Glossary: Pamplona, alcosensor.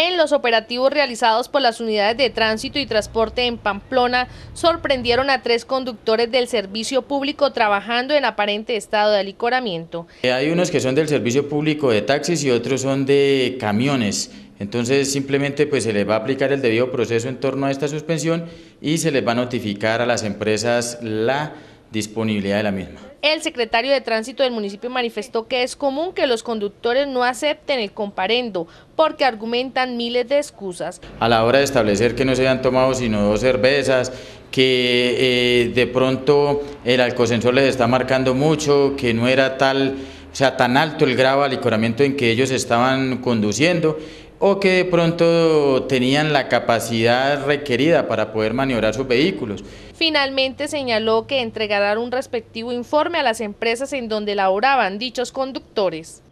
En los operativos realizados por las unidades de tránsito y transporte en Pamplona, sorprendieron a 3 conductores del servicio público trabajando en aparente estado de alicoramiento. Hay unos que son del servicio público de taxis y otros son de camiones. Entonces simplemente pues se les va a aplicar el debido proceso en torno a esta suspensión y se les va a notificar a las empresas la disponibilidad de la misma. El secretario de Tránsito del municipio manifestó que es común que los conductores no acepten el comparendo porque argumentan miles de excusas. A la hora de establecer que no se hayan tomado sino 2 cervezas, que de pronto el alcosensor les está marcando mucho, que no era tan alto el grado de alicoramiento en que ellos estaban conduciendo, o que de pronto tenían la capacidad requerida para poder maniobrar sus vehículos. Finalmente señaló que entregarán un respectivo informe a las empresas en donde laboraban dichos conductores.